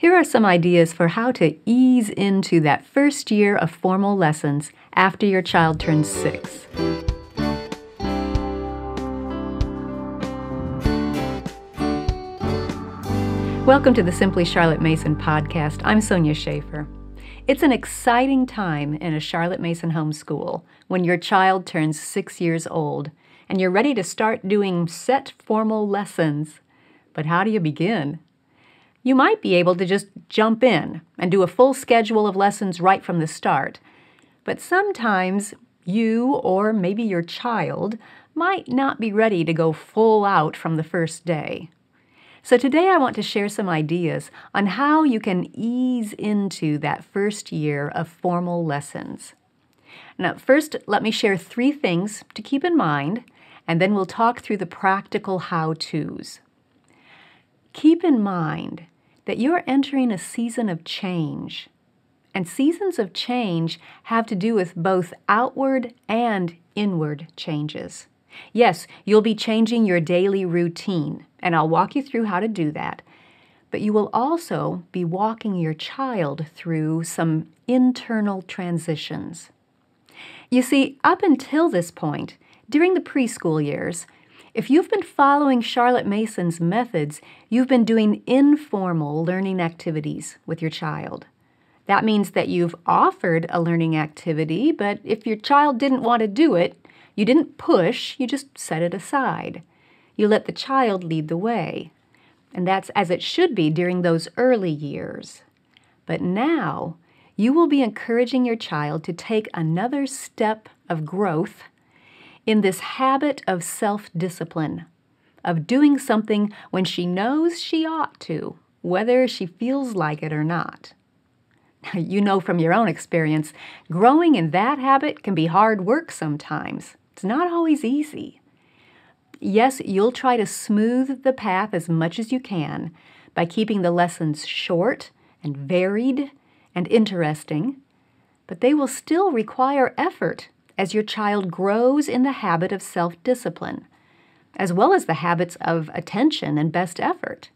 Here are some ideas for how to ease into that first year of formal lessons after your child turns 6. Welcome to the Simply Charlotte Mason podcast. I'm Sonia Schaefer. It's an exciting time in a Charlotte Mason homeschool when your child turns 6 years old and you're ready to start doing set formal lessons. But how do you begin? You might be able to just jump in and do a full schedule of lessons right from the start, but sometimes you or maybe your child might not be ready to go full out from the first day. So today I want to share some ideas on how you can ease into that first year of formal lessons. Now, first, let me share 3 things to keep in mind, and then we'll talk through the practical how-tos. Keep in mind that you're entering a season of change, and seasons of change have to do with both outward and inward changes. Yes, you'll be changing your daily routine, and I'll walk you through how to do that. But you will also be walking your child through some internal transitions. You see, up until this point, during the preschool years, if you've been following Charlotte Mason's methods, you've been doing informal learning activities with your child. That means that you've offered a learning activity, but if your child didn't want to do it, you didn't push, you just set it aside. You let the child lead the way. And that's as it should be during those early years. But now, you will be encouraging your child to take another step of growth in this habit of self-discipline, of doing something when she knows she ought to, whether she feels like it or not. Now, you know from your own experience, growing in that habit can be hard work sometimes. It's not always easy. Yes, you'll try to smooth the path as much as you can by keeping the lessons short and varied and interesting, but they will still require effort as your child grows in the habit of self-discipline, as well as the habits of attention and best effort.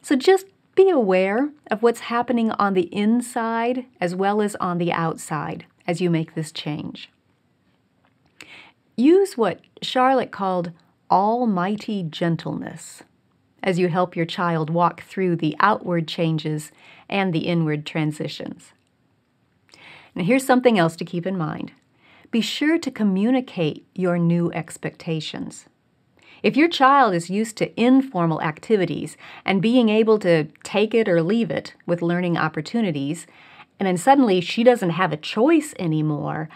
So just be aware of what's happening on the inside as well as on the outside as you make this change. Use what Charlotte called almighty gentleness as you help your child walk through the outward changes and the inward transitions. Now, here's something else to keep in mind. Be sure to communicate your new expectations. If your child is used to informal activities and being able to take it or leave it with learning opportunities, and then suddenly she doesn't have a choice anymore,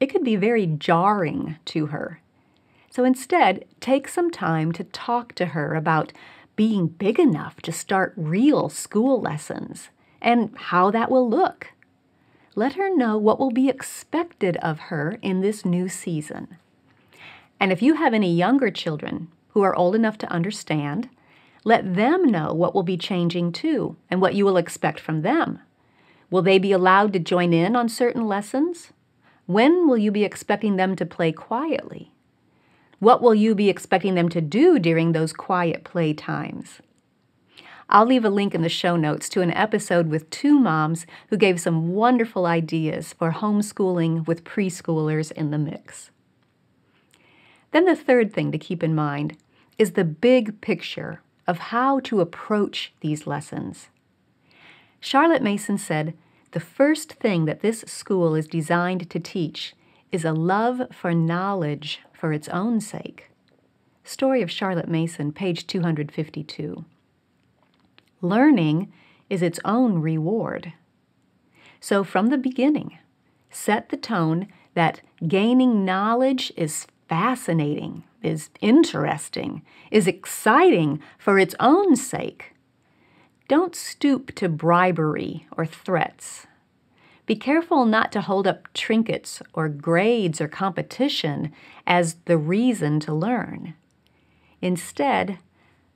it could be very jarring to her. So instead, take some time to talk to her about being big enough to start real school lessons and how that will look. Let her know what will be expected of her in this new season. And if you have any younger children who are old enough to understand, let them know what will be changing too and what you will expect from them. Will they be allowed to join in on certain lessons? When will you be expecting them to play quietly? What will you be expecting them to do during those quiet play times? I'll leave a link in the show notes to an episode with 2 moms who gave some wonderful ideas for homeschooling with preschoolers in the mix. Then the third thing to keep in mind is the big picture of how to approach these lessons. Charlotte Mason said, "The first thing that this school is designed to teach is a love for knowledge for its own sake." Story of Charlotte Mason, page 252. Learning is its own reward. So from the beginning, set the tone that gaining knowledge is fascinating, is interesting, is exciting for its own sake. Don't stoop to bribery or threats. Be careful not to hold up trinkets or grades or competition as the reason to learn. Instead,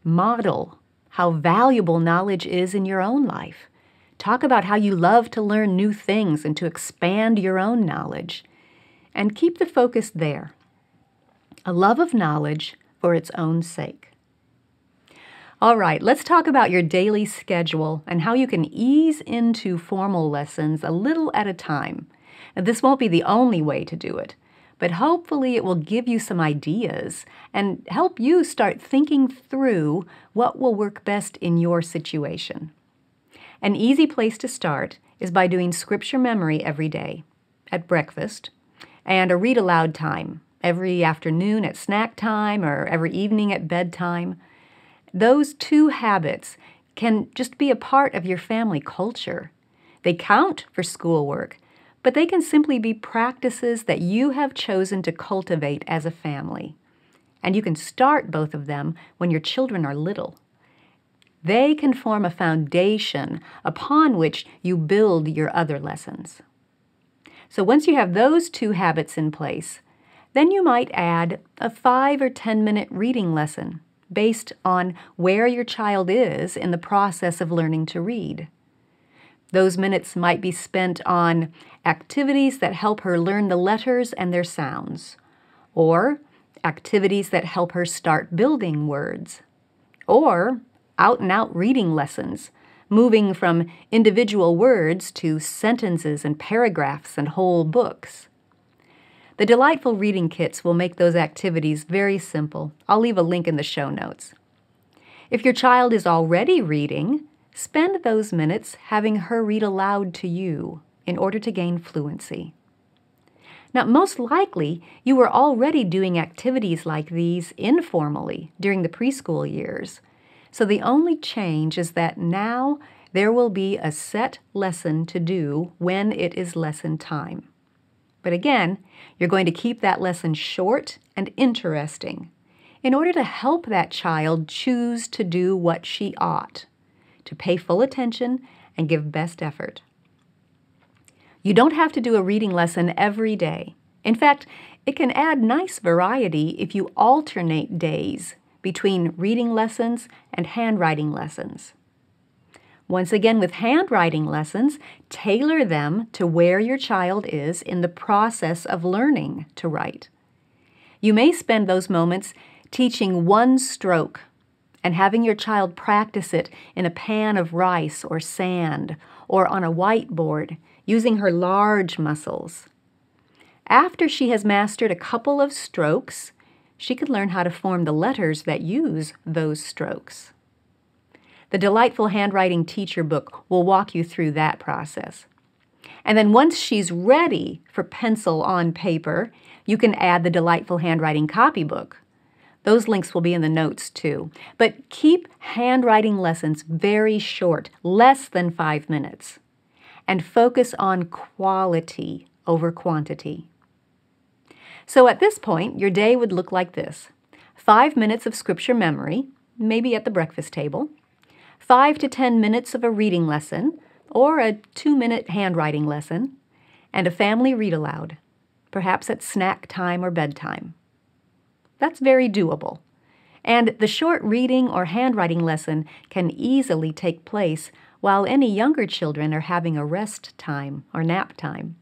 model how valuable knowledge is in your own life. Talk about how you love to learn new things and to expand your own knowledge. And keep the focus there, a love of knowledge for its own sake. All right, let's talk about your daily schedule and how you can ease into formal lessons a little at a time. Now, this won't be the only way to do it, but hopefully it will give you some ideas and help you start thinking through what will work best in your situation. An easy place to start is by doing scripture memory every day at breakfast and a read aloud time every afternoon at snack time or every evening at bedtime. Those two habits can just be a part of your family culture. They count for schoolwork, but they can simply be practices that you have chosen to cultivate as a family. And you can start both of them when your children are little. They can form a foundation upon which you build your other lessons. So once you have those two habits in place, then you might add a 5 or 10-minute reading lesson based on where your child is in the process of learning to read. Those minutes might be spent on activities that help her learn the letters and their sounds, or activities that help her start building words, or out-and-out reading lessons, moving from individual words to sentences and paragraphs and whole books. The Delightful Reading Kits will make those activities very simple. I'll leave a link in the show notes. If your child is already reading, spend those minutes having her read aloud to you in order to gain fluency. Now, most likely, you were already doing activities like these informally during the preschool years. So the only change is that now there will be a set lesson to do when it is lesson time. But again, you're going to keep that lesson short and interesting in order to help that child choose to do what she ought, to pay full attention and give best effort. You don't have to do a reading lesson every day. In fact, it can add nice variety if you alternate days between reading lessons and handwriting lessons. Once again, with handwriting lessons, tailor them to where your child is in the process of learning to write. You may spend those moments teaching one stroke and having your child practice it in a pan of rice or sand or on a whiteboard using her large muscles. After she has mastered a couple of strokes, she could learn how to form the letters that use those strokes. The Delightful Handwriting Teacher book will walk you through that process. And then once she's ready for pencil on paper, you can add the Delightful Handwriting Copybook. Those links will be in the notes too. But keep handwriting lessons very short, less than 5 minutes, and focus on quality over quantity. So at this point, your day would look like this: 5 minutes of scripture memory, maybe at the breakfast table, 5 to 10 minutes of a reading lesson or a 2-minute handwriting lesson, and a family read aloud, perhaps at snack time or bedtime. That's very doable. And the short reading or handwriting lesson can easily take place while any younger children are having a rest time or nap time.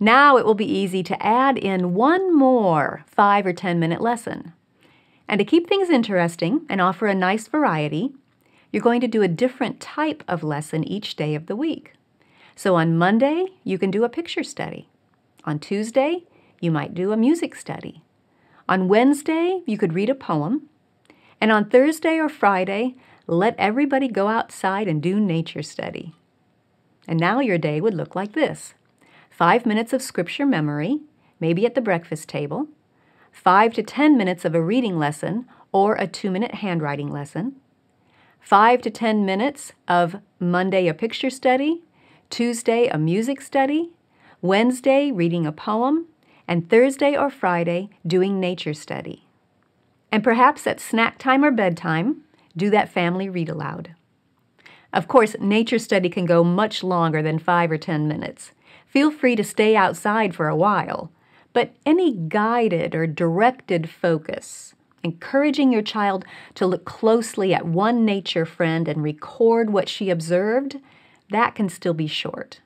Now it will be easy to add in one more 5 or 10-minute lesson. And to keep things interesting and offer a nice variety, you're going to do a different type of lesson each day of the week. So on Monday, you can do a picture study. On Tuesday, you might do a music study. On Wednesday, you could read a poem. And on Thursday or Friday, let everybody go outside and do nature study. And now your day would look like this: 5 minutes of scripture memory, maybe at the breakfast table, 5 to 10 minutes of a reading lesson or a 2-minute handwriting lesson, 5 to 10 minutes of Monday a picture study, Tuesday a music study, Wednesday reading a poem, and Thursday or Friday, doing nature study. And perhaps at snack time or bedtime, do that family read aloud. Of course, nature study can go much longer than 5 or 10 minutes. Feel free to stay outside for a while, but any guided or directed focus, encouraging your child to look closely at one nature friend and record what she observed, that can still be short.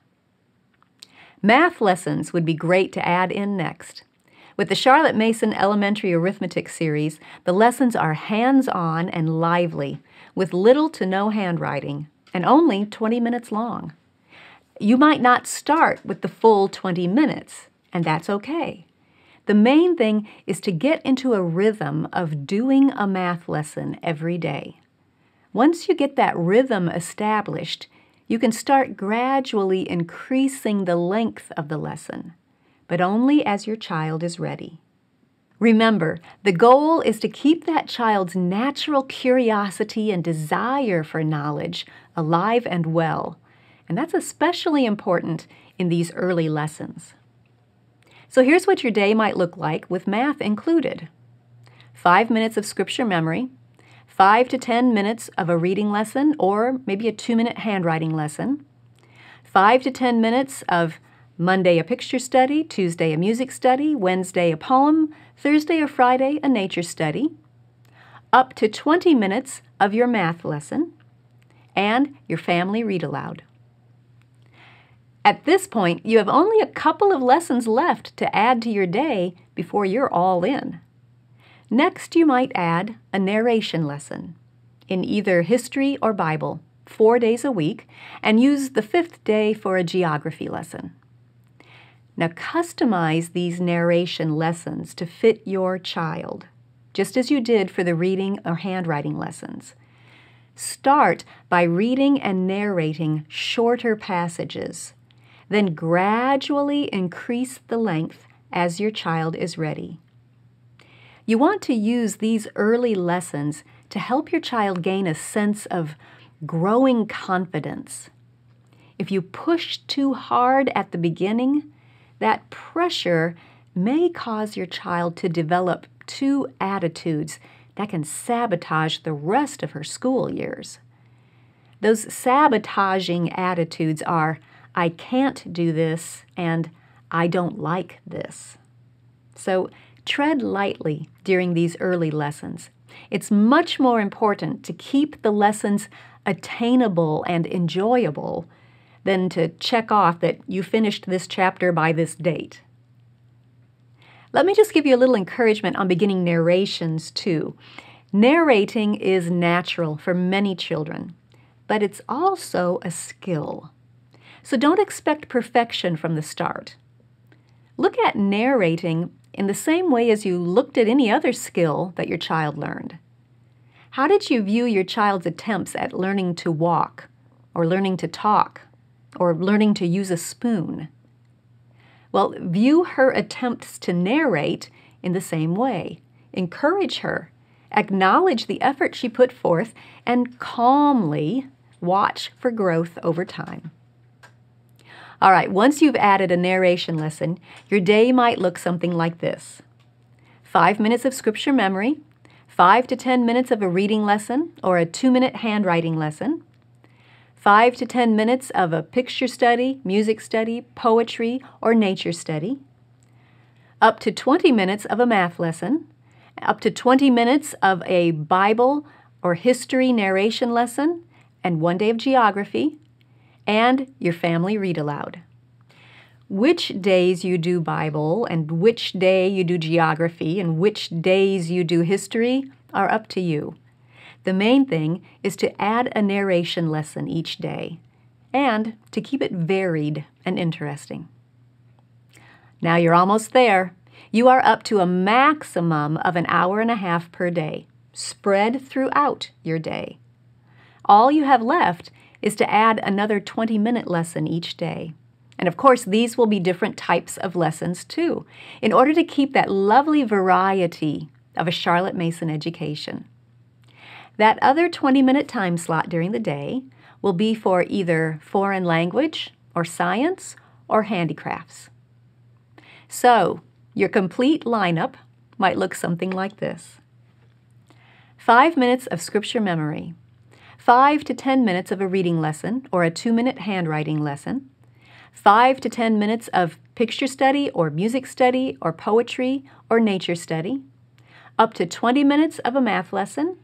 Math lessons would be great to add in next. With the Charlotte Mason Elementary Arithmetic Series, the lessons are hands-on and lively, with little to no handwriting, and only 20 minutes long. You might not start with the full 20 minutes, and that's okay. The main thing is to get into a rhythm of doing a math lesson every day. Once you get that rhythm established, you can start gradually increasing the length of the lesson, but only as your child is ready. Remember, the goal is to keep that child's natural curiosity and desire for knowledge alive and well, and that's especially important in these early lessons. So here's what your day might look like with math included. 5 minutes of scripture memory, 5 to 10 minutes of a reading lesson or maybe a 2-minute handwriting lesson, 5 to 10 minutes of Monday a picture study, Tuesday a music study, Wednesday a poem, Thursday or Friday a nature study, up to 20 minutes of your math lesson, and your family read aloud. At this point, you have only a couple of lessons left to add to your day before you're all in. Next, you might add a narration lesson in either history or Bible 4 days a week, and use the 5th day for a geography lesson. Now, customize these narration lessons to fit your child, just as you did for the reading or handwriting lessons. Start by reading and narrating shorter passages. Then gradually increase the length as your child is ready. You want to use these early lessons to help your child gain a sense of growing confidence. If you push too hard at the beginning, that pressure may cause your child to develop two attitudes that can sabotage the rest of her school years. Those sabotaging attitudes are, "I can't do this," and "I don't like this." So tread lightly during these early lessons. It's much more important to keep the lessons attainable and enjoyable than to check off that you finished this chapter by this date. Let me just give you a little encouragement on beginning narrations too. Narrating is natural for many children, but it's also a skill. So don't expect perfection from the start. Look at narrating in the same way as you looked at any other skill that your child learned. How did you view your child's attempts at learning to walk, or learning to talk, or learning to use a spoon? Well, view her attempts to narrate in the same way. Encourage her, acknowledge the effort she put forth, and calmly watch for growth over time. All right, once you've added a narration lesson, your day might look something like this. 5 minutes of scripture memory, 5 to 10 minutes of a reading lesson or a 2-minute handwriting lesson, 5 to 10 minutes of a picture study, music study, poetry, or nature study, up to 20 minutes of a math lesson, up to 20 minutes of a Bible or history narration lesson, and 1 day of geography, and your family read aloud. Which days you do Bible and which day you do geography and which days you do history are up to you. The main thing is to add a narration lesson each day and to keep it varied and interesting. Now you're almost there. You are up to a maximum of an hour and a half per day, spread throughout your day. All you have left is to add another 20-minute lesson each day. And of course, these will be different types of lessons too, in order to keep that lovely variety of a Charlotte Mason education. That other 20-minute time slot during the day will be for either foreign language or science or handicrafts. So your complete lineup might look something like this. 5 minutes of scripture memory, 5 to 10 minutes of a reading lesson or a 2-minute handwriting lesson, 5 to 10 minutes of picture study or music study or poetry or nature study, up to 20 minutes of a math lesson,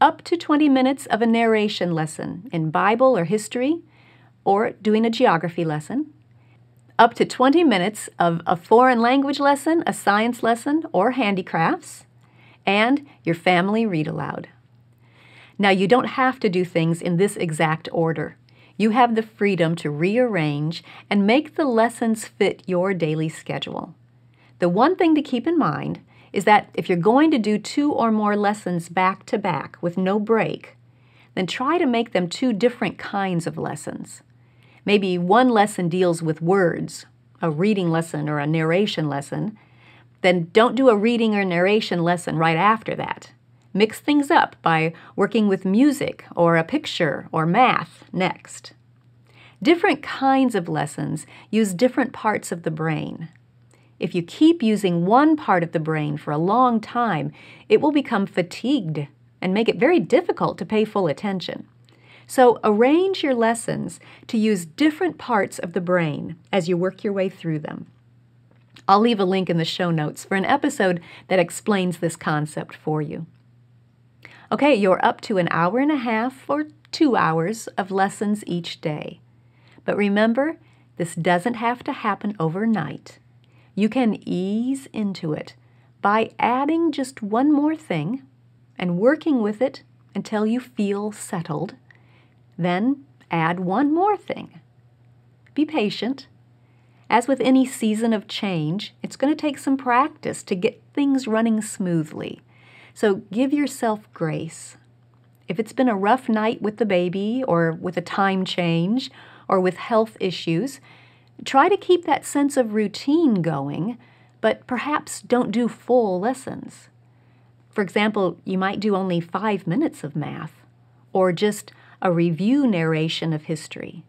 up to 20 minutes of a narration lesson in Bible or history or doing a geography lesson, up to 20 minutes of a foreign language lesson, a science lesson, or handicrafts, and your family read aloud. Now, you don't have to do things in this exact order. You have the freedom to rearrange and make the lessons fit your daily schedule. The one thing to keep in mind is that if you're going to do 2 or more lessons back-to-back with no break, then try to make them 2 different kinds of lessons. Maybe one lesson deals with words, a reading lesson or a narration lesson, then don't do a reading or narration lesson right after that. Mix things up by working with music or a picture or math next. Different kinds of lessons use different parts of the brain. If you keep using one part of the brain for a long time, it will become fatigued and make it very difficult to pay full attention. So arrange your lessons to use different parts of the brain as you work your way through them. I'll leave a link in the show notes for an episode that explains this concept for you. Okay, you're up to 1.5 hours or 2 hours of lessons each day. But remember, this doesn't have to happen overnight. You can ease into it by adding just one more thing and working with it until you feel settled. Then add one more thing. Be patient. As with any season of change, it's going to take some practice to get things running smoothly. So give yourself grace. If it's been a rough night with the baby or with a time change or with health issues, try to keep that sense of routine going, but perhaps don't do full lessons. For example, you might do only 5 minutes of math or just a review narration of history.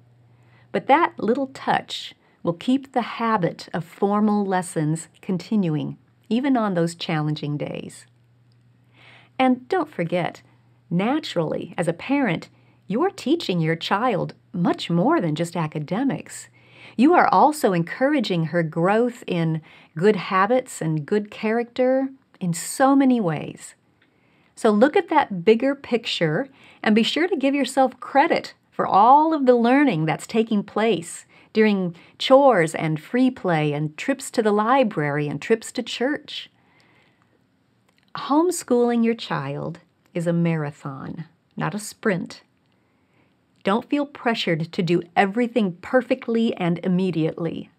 But that little touch will keep the habit of formal lessons continuing, even on those challenging days. And don't forget, naturally, as a parent, you're teaching your child much more than just academics. You are also encouraging her growth in good habits and good character in so many ways. So look at that bigger picture and be sure to give yourself credit for all of the learning that's taking place during chores and free play and trips to the library and trips to church. Homeschooling your child is a marathon, not a sprint. Don't feel pressured to do everything perfectly and immediately.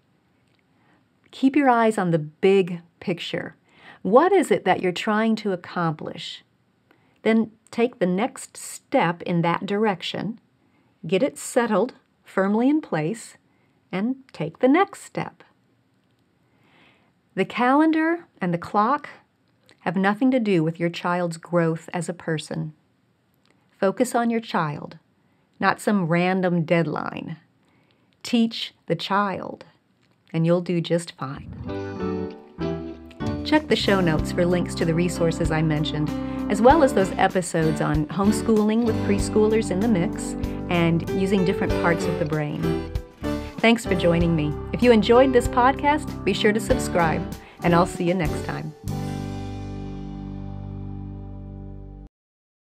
Keep your eyes on the big picture. What is it that you're trying to accomplish? Then take the next step in that direction, get it settled firmly in place, and take the next step. The calendar and the clock have nothing to do with your child's growth as a person. Focus on your child, not some random deadline. Teach the child, and you'll do just fine. Check the show notes for links to the resources I mentioned, as well as those episodes on homeschooling with preschoolers in the mix and using different parts of the brain. Thanks for joining me. If you enjoyed this podcast, be sure to subscribe, and I'll see you next time.